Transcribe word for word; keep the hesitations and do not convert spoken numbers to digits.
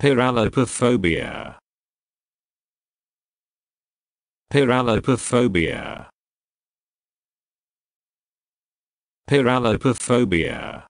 Paralipophobia. Paralipophobia. Paralipophobia.